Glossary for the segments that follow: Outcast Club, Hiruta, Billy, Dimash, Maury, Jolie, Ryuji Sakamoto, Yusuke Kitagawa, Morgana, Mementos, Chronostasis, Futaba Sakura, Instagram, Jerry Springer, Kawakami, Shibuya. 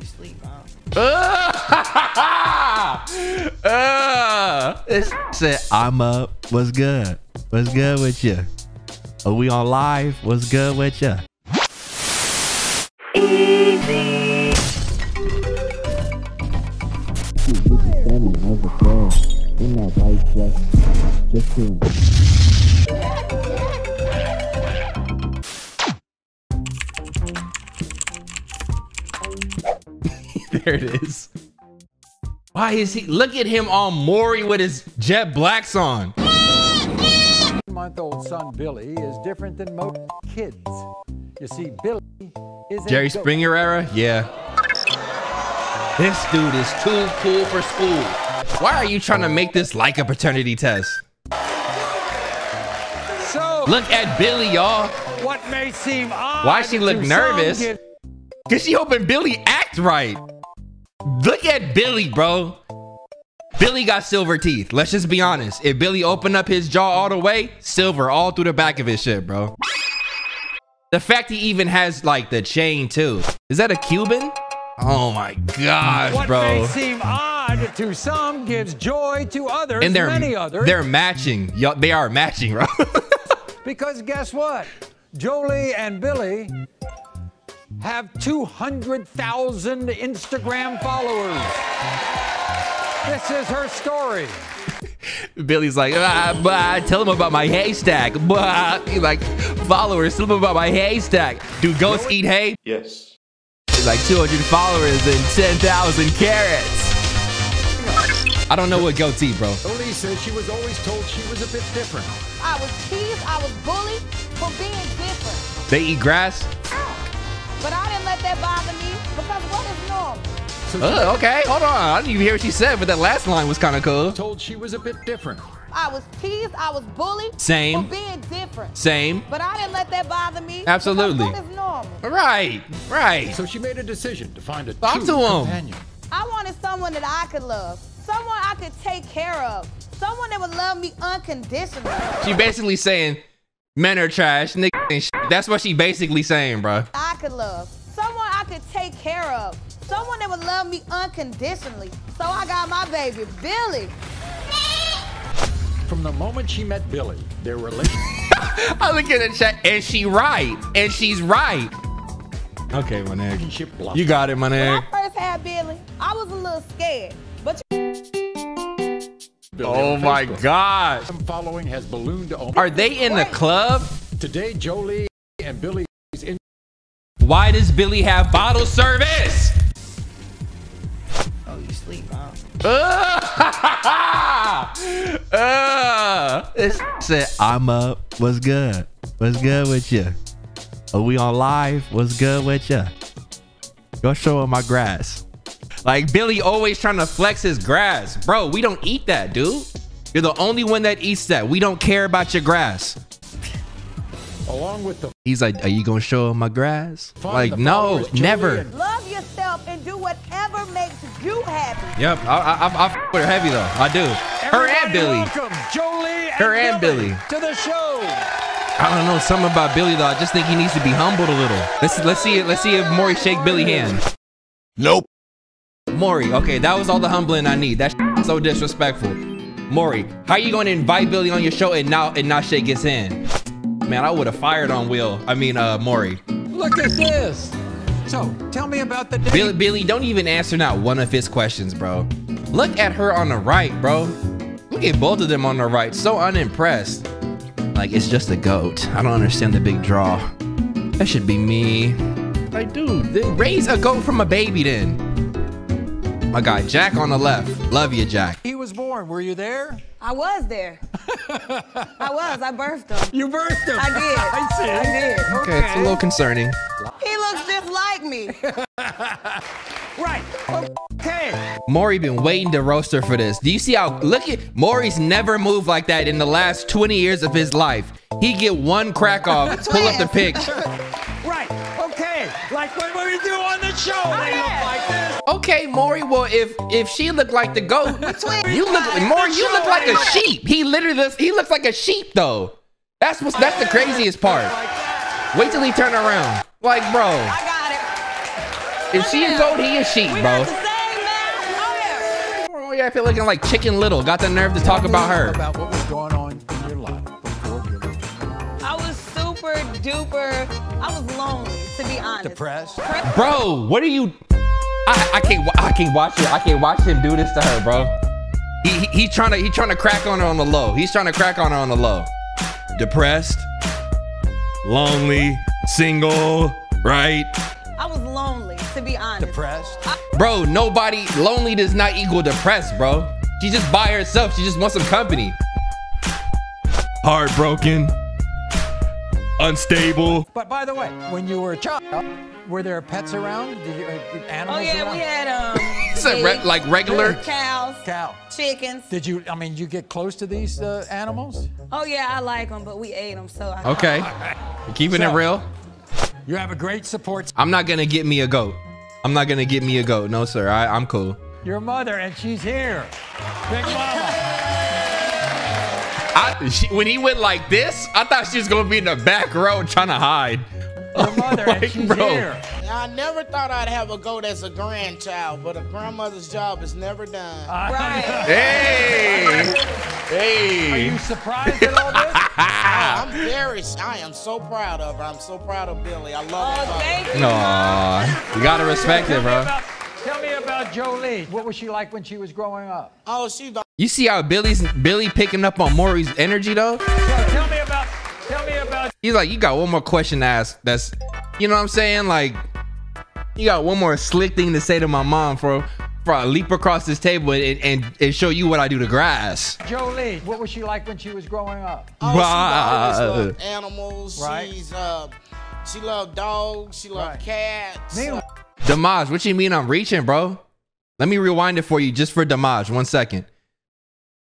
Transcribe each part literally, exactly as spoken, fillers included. you sleep, huh? uh, it's said, I'm up. What's good? What's good with you? Are we on live? What's good with you? Easy. In that white dress, just doing it. There it is. Why is he? Look at him on Maury with his jet blacks on. Month-old son Billy is different than most kids. You see, Billy is Jerry Springer era. Yeah. This dude is too cool for school. Why are you trying to make this like a paternity test? So look at Billy, y'all. What may seem odd. Why she look nervous? Cause she hoping Billy act right. Look at Billy, bro. Billy got silver teeth. Let's just be honest. If Billy opened up his jaw all the way, silver all through the back of his shit, bro. The fact he even has like the chain too. Is that a Cuban? Oh my gosh, what bro. What may seem odd to some gives joy to others, and they're, many others. They're matching. Yo, they are matching, bro. Because guess what? Jolie and Billy have two hundred thousand Instagram followers. This is her story. Billy's like, ah, bah, tell him about my haystack. Bah. He's like, followers, tell him about my haystack. Do ghosts eat hay? Yes. Like two hundred followers and ten thousand carrots. I don't know what goats eat, bro. Jolie says she was always told she was a bit different. I was teased, I was bullied for being different. They eat grass? But I didn't let that bother me because what is normal? So uh, okay, hold on. I didn't even hear what she said, but that last line was kind of cool. Told she was a bit different. I was teased, I was bullied. Same. For being different. Same. But I didn't let that bother me. Absolutely. What is normal? Right, right. So she made a decision to find a true companion. I wanted someone that I could love, someone I could take care of, someone that would love me unconditionally. She basically saying, men are trash, niggas and shit. That's what she basically saying, bro. I could love, someone I could take care of, someone that would love me unconditionally. So I got my baby, Billy. From the moment she met Billy, their relationship. I look at the chat, and she right, and she's right. Okay, my nigga, you got it, my nigga. When I first had Billy, I was a little scared, but. Oh my gosh! Following has ballooned. Are they in the club today? Jolie and Billy. In Why does Billy have bottle service? Oh, you sleep, huh? Uh, uh, it said, I'm up. What's good? What's good with you? Are we on live? What's good with you? Go show him my grass. Like Billy always trying to flex his grass. Bro, we don't eat that, dude. You're the only one that eats that. We don't care about your grass. Along with the He's like, are you gonna show him my grass? Like, no, never. Love yourself and do whatever makes you happy. Yep, I, I, I, I f with her heavy though. I do. Her Everybody and Billy. Welcome, Jolie. Her and, and Billy. Billy to the show. I don't know something about Billy though. I just think he needs to be humbled a little. Let's let's see it. Let's see if Maury shake Billy hand. Nope. Maury. Okay, that was all the humbling I need. That's so disrespectful. Maury, how you gonna invite Billy on your show and now and not shake his hand? Man, I would have fired on Will. I mean, uh, Maury. Look at this. So, tell me about the day. Billy, Billy, don't even answer not one of his questions, bro. Look at her on the right, bro. Look at both of them on the right. So unimpressed. Like, it's just a goat. I don't understand the big draw. That should be me. Like, dude, raise a goat from a baby then. My guy, Jack on the left. Love you, Jack. He was born. Were you there? I was there. I was. I birthed him. You birthed him. I did. I see. I did. Okay, okay, it's a little concerning. He looks just like me. Right. Okay. Maury been waiting to roast her for this. Do you see how? Look at Maury's never moved like that in the last twenty years of his life. He get one crack off. Pull up the pics. Right. Okay. Like what we do on the show. Oh, they yeah. look like this. Okay, Maury, well, if if she looked like the goat, you look, Maury, you look like a sheep. He literally looks, he looks like a sheep, though. That's what's, that's the craziest part. Wait till he turn around. Like, bro. I got it. Is she a goat? He a sheep, bro. Oh yeah, I feel like I'm like Chicken Little. Got the nerve to talk about her. About what was going on in your life before Billy. I was super duper. I was lonely, to be honest. Depressed. Bro, what are you? I, I can't. I can't watch it. I can't watch him do this to her, bro. He, he he trying to he trying to crack on her on the low. He's trying to crack on her on the low. Depressed, lonely, single, right? I was lonely, to be honest. Depressed. Bro, nobody, lonely does not equal depressed, bro. She's just by herself. She just wants some company. Heartbroken, unstable. But by the way, when you were a child, were there pets around? Did you, did animals? Oh yeah, around? We had um. It's a re like regular cows, cow, chickens. Did you? I mean, you get close to these uh, animals? Oh yeah, I like them, but we ate them, so. I okay, right. Keeping so, it real. You have a great support. I'm not gonna get me a goat. I'm not gonna get me a goat. No sir, I, I'm cool. Your mother, and she's here. Big mama. I, she, when he went like this, I thought she was gonna be in the back row trying to hide. Your mother, like, and she's bro. Here. I never thought I'd have a goat as a grandchild, but a grandmother's job is never done. Uh, right. Hey! Hey! Are you surprised at all this? I, I'm very, I am so proud of her. I'm so proud of Billy. I love oh, her. No, you, you gotta respect it, bro. About, tell me about Jolie. What was she like when she was growing up? Oh, she. You see how Billy's Billy picking up on Maury's energy though? So tell me about. Tell me about. He's like, you got one more question to ask. That's, you know what I'm saying? Like, you got one more slick thing to say to my mom, for, for I leap across this table and, and and show you what I do to grass. Jolie, what was she like when she was growing up? Oh, wow. She always loved animals. Right. She's, uh, she loved dogs. She loved right. cats. Meanwhile Dimash, what you mean I'm reaching, bro? Let me rewind it for you, just for Dimash, one second.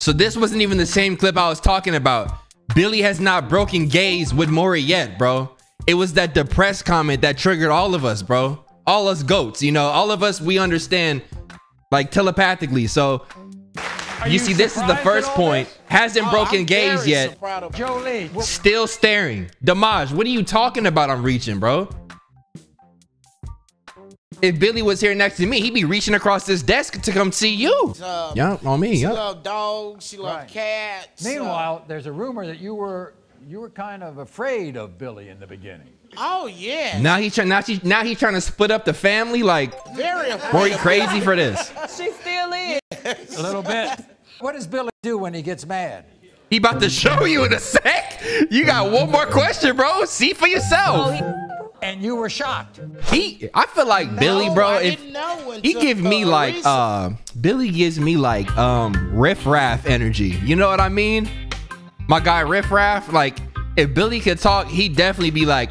So this wasn't even the same clip I was talking about. Billy has not broken gaze with Maury yet, bro. It was that depressed comment that triggered all of us, bro. All us goats, you know, all of us, we understand like telepathically. So you, you see, this is the first point. This? Hasn't oh, broken I'm gaze yet. Jolie. Still staring. Dimash, what are you talking about? I'm reaching, bro. If Billy was here next to me, he'd be reaching across this desk to come see you. Uh, yeah, on me. She yep. loved dogs. She loved right. cats. Meanwhile, uh, there's a rumor that you were you were kind of afraid of Billy in the beginning. Oh yeah. Now he trying now she now he trying to split up the family like. Very afraid. Maury crazy for this. She still is. Yes. A little bit. What does Billy do when he gets mad? He about to show you in a sec. You got one more question, bro. See for yourself. Oh, and you were shocked. He, I feel like no, Billy, bro. I if didn't know he gives me like, reason. uh, Billy gives me like, um, Riff Raff energy. You know what I mean? My guy Riff Raff. Like, if Billy could talk, he'd definitely be like,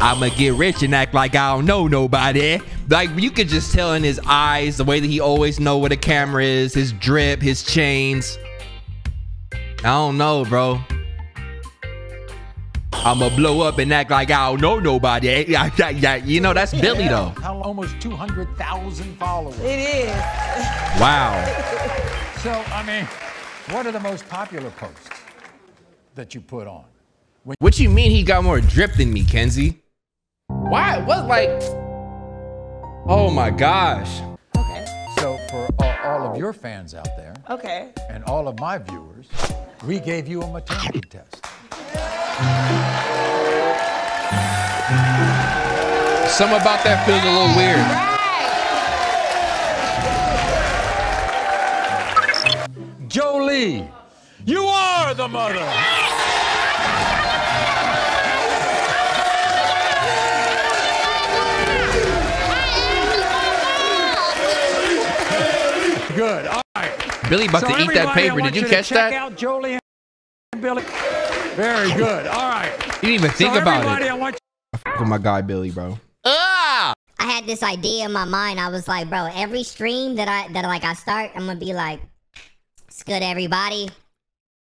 "I'ma get rich and act like I don't know nobody." Like, you could just tell in his eyes, the way that he always know where the camera is, his drip, his chains. I don't know, bro. I'ma blow up and act like I don't know nobody. You know, that's Billy, though. How almost two hundred thousand followers. It is. Wow. So, I mean, what are the most popular posts that you put on? When what you mean he got more drip than me, Kenzie? Why? What, like? Oh, my gosh. Okay. So, for all, all of your fans out there, okay, and all of my viewers, we gave you a maternity test. Something about that feels a little weird. Jolie, you are the mother. Good. All right. Billy about so to eat that paper. Did you, you catch that? Out Jolie and Billy. Very good. All right. You didn't even think so about it. I want you I f with my guy Billy, bro. Ah! I had this idea in my mind. I was like, bro, every stream that I that like I start, I'm gonna be like, "It's good, everybody.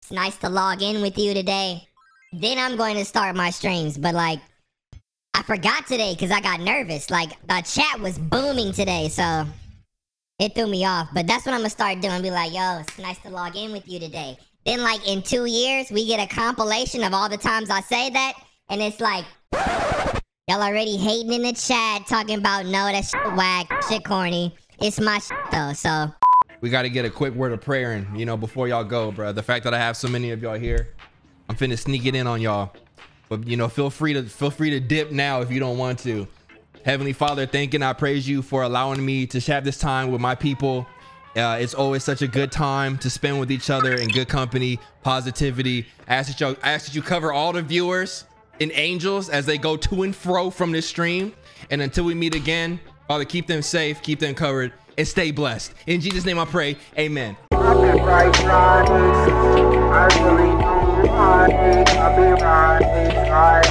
It's nice to log in with you today." Then I'm going to start my streams, but like, I forgot today because I got nervous. Like the chat was booming today, so it threw me off. But that's what I'm gonna start doing. Be like, "Yo, it's nice to log in with you today." Then, like, in two years, we get a compilation of all the times I say that, and it's like, Y'all already hating in the chat, talking about no, that shit whack, shit corny. It's my shit though, so. We gotta get a quick word of prayer and, you know, before y'all go, bro. The fact that I have so many of y'all here, I'm finna sneak it in on y'all. But, you know, feel free to feel free to dip now if you don't want to. Heavenly Father, thank and I praise you for allowing me to have this time with my people. Uh, it's always such a good time to spend with each other in good company, positivity. I ask that y'all, I ask that you cover all the viewers and angels as they go to and fro from this stream. And until we meet again, Father, keep them safe, keep them covered, and stay blessed. In Jesus' name I pray, amen. I've been riding, I really do. I've been riding, I